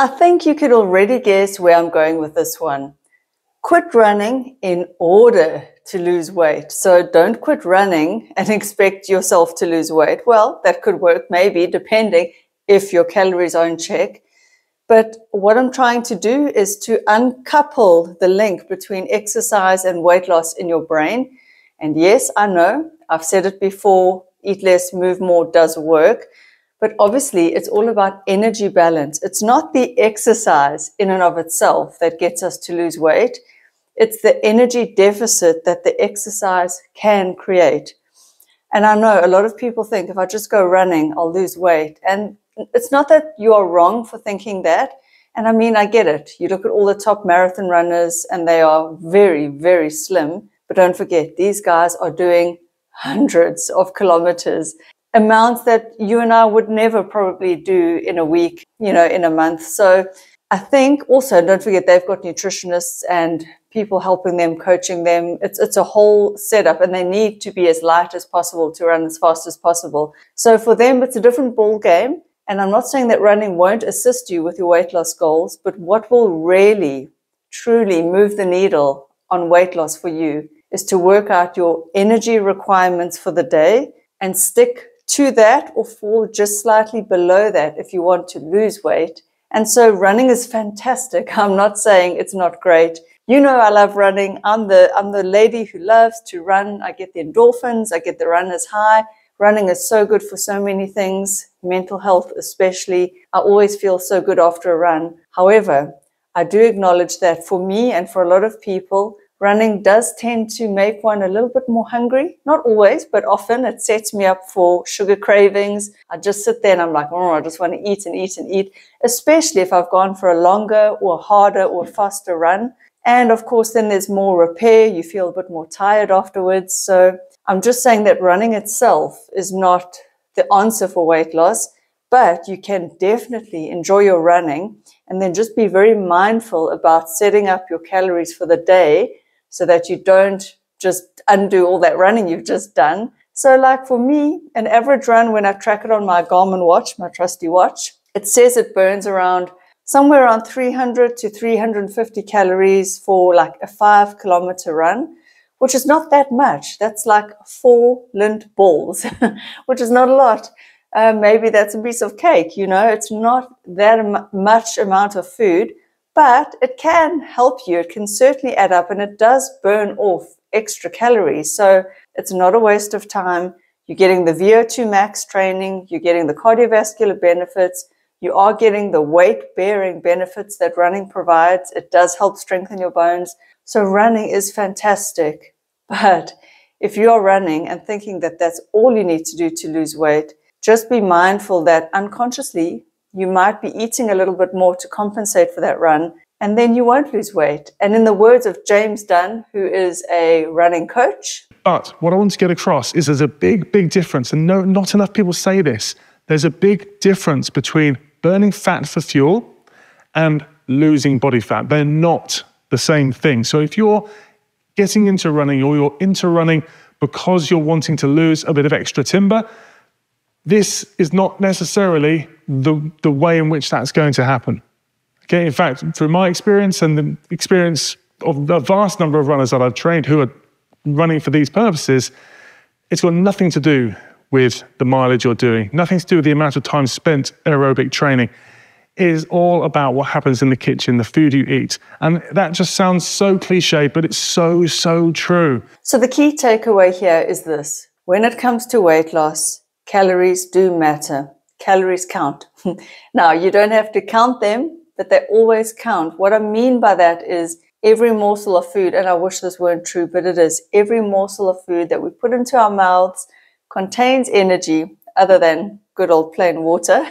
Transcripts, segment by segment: I think you could already guess where I'm going with this one. Quit running in order to lose weight. So don't quit running and expect yourself to lose weight. Well, that could work maybe, depending if your calories are in check. But what I'm trying to do is to uncouple the link between exercise and weight loss in your brain. And yes, I know, I've said it before, eat less, move more does work. But obviously, it's all about energy balance. It's not the exercise in and of itself that gets us to lose weight. It's the energy deficit that the exercise can create. And I know a lot of people think, if I just go running, I'll lose weight. And it's not that you are wrong for thinking that. And I mean, I get it. You look at all the top marathon runners, and they are very, very slim. But don't forget, these guys are doing hundreds of kilometers. Amounts that you and I would never probably do in a week, you know, in a month. So I think also, don't forget, they've got nutritionists and people helping them, coaching them. It's a whole setup, and they need to be as light as possible to run as fast as possible. So for them, it's a different ball game. And I'm not saying that running won't assist you with your weight loss goals, but what will really, truly move the needle on weight loss for you is to work out your energy requirements for the day and stick to that, or fall just slightly below that if you want to lose weight. And so running is fantastic. I'm not saying it's not great. You know, I love running. I'm the lady who loves to run. I get the endorphins. I get the runner's high. Running is so good for so many things, mental health especially. I always feel so good after a run. However, I do acknowledge that for me and for a lot of people, running does tend to make one a little bit more hungry. Not always, but often it sets me up for sugar cravings. I just sit there and I'm like, oh, I just want to eat and eat and eat, especially if I've gone for a longer or harder or faster run. And of course, then there's more repair. You feel a bit more tired afterwards. So I'm just saying that running itself is not the answer for weight loss, but you can definitely enjoy your running, and then just be very mindful about setting up your calories for the day, so that you don't just undo all that running you've just done. So like for me, an average run, when I track it on my Garmin watch, my trusty watch, it says it burns around somewhere around 300 to 350 calories for like a 5-kilometer run, which is not that much. That's like 4 lint balls, which is not a lot. Maybe that's a piece of cake, you know, it's not that much amount of food. But it can help you. It can certainly add up, and it does burn off extra calories. So it's not a waste of time. You're getting the VO2 max training. You're getting the cardiovascular benefits. You are getting the weight-bearing benefits that running provides. It does help strengthen your bones. So running is fantastic. But if you're running and thinking that that's all you need to do to lose weight, just be mindful that unconsciously, you might be eating a little bit more to compensate for that run, and then you won't lose weight. And in the words of James Dunn, who is a running coach. But what I want to get across is there's a big, big difference, and no, not enough people say this. There's a big difference between burning fat for fuel and losing body fat. They're not the same thing. So if you're getting into running, or you're into running because you're wanting to lose a bit of extra timber, this is not necessarily the way in which that's going to happen. Okay, in fact, from my experience and the experience of a vast number of runners that I've trained who are running for these purposes, it's got nothing to do with the mileage you're doing, nothing to do with the amount of time spent aerobic training. It is all about what happens in the kitchen, the food you eat. And that just sounds so cliche, but it's so, so true. So the key takeaway here is this. When it comes to weight loss, calories do matter. Calories count. Now, you don't have to count them, but they always count. What I mean by that is every morsel of food, and I wish this weren't true, but it is, every morsel of food that we put into our mouths contains energy, other than good old plain water.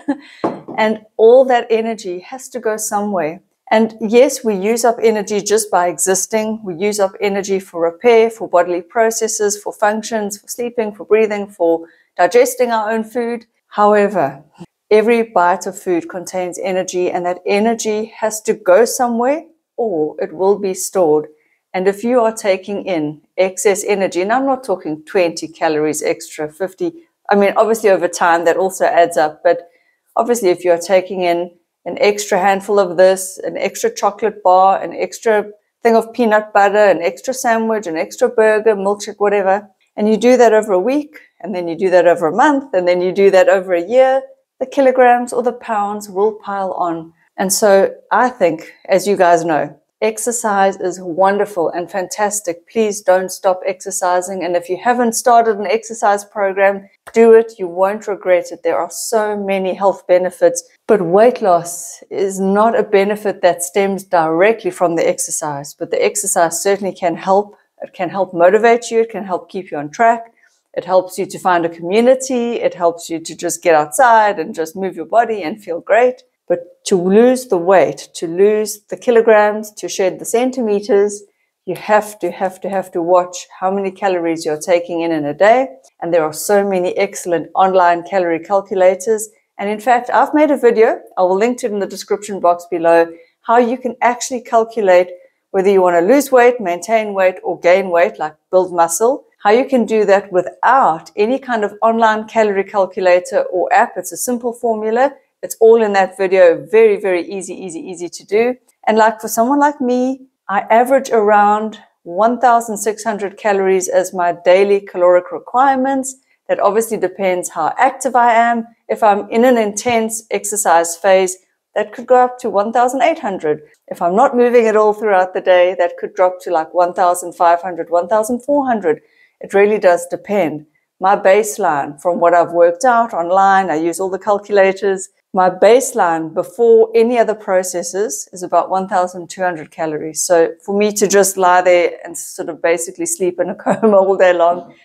And all that energy has to go somewhere. And yes, we use up energy just by existing. We use up energy for repair, for bodily processes, for functions, for sleeping, for breathing, for digesting our own food. However, every bite of food contains energy, and that energy has to go somewhere or it will be stored. And if you are taking in excess energy, and I'm not talking 20 calories extra, 50, I mean, obviously over time that also adds up, but obviously if you're taking in an extra handful of this, an extra chocolate bar, an extra thing of peanut butter, an extra sandwich, an extra burger, milkshake, whatever. And you do that over a week, and then you do that over a month, and then you do that over a year, the kilograms or the pounds will pile on. And so I think, as you guys know, exercise is wonderful and fantastic. Please don't stop exercising. And if you haven't started an exercise program, do it. You won't regret it. There are so many health benefits, but weight loss is not a benefit that stems directly from the exercise, but the exercise certainly can help. It can help motivate you. It can help keep you on track. It helps you to find a community. It helps you to just get outside and just move your body and feel great. But to lose the weight, to lose the kilograms, to shed the centimeters, you have to watch how many calories you're taking in a day. And there are so many excellent online calorie calculators. And in fact, I've made a video, I will link to it in the description box below, how you can actually calculate whether you want to lose weight, maintain weight, or gain weight, like build muscle. How you can do that without any kind of online calorie calculator or app. It's a simple formula. It's all in that video. Very, very easy to do. And like for someone like me, I average around 1,600 calories as my daily caloric requirements. That obviously depends how active I am. If I'm in an intense exercise phase, that could go up to 1,800. If I'm not moving at all throughout the day, that could drop to like 1,500, 1,400. It really does depend. My baseline from what I've worked out online, I use all the calculators. My baseline before any other processes is about 1,200 calories. So for me to just lie there and sort of basically sleep in a coma all day long,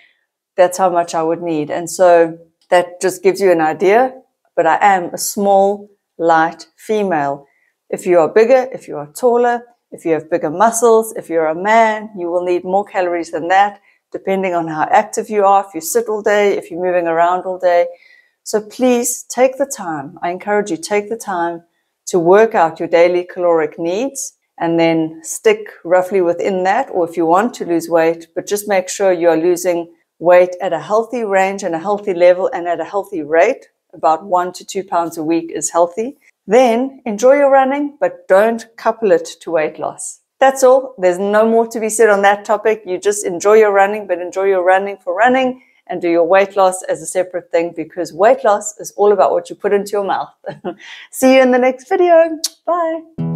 that's how much I would need. And so that just gives you an idea. But I am a small, light female. If you are bigger, if you are taller, if you have bigger muscles, if you're a man, you will need more calories than that, depending on how active you are, if you sit all day, if you're moving around all day. So please take the time. I encourage you, take the time to work out your daily caloric needs and then stick roughly within that, or if you want to lose weight, but just make sure you are losing weight at a healthy range and a healthy level and at a healthy rate. About 1 to 2 pounds a week is healthy. Then enjoy your running, but don't couple it to weight loss. That's all. There's no more to be said on that topic. You just enjoy your running, but enjoy your running for running and do your weight loss as a separate thing, because weight loss is all about what you put into your mouth. See you in the next video. Bye.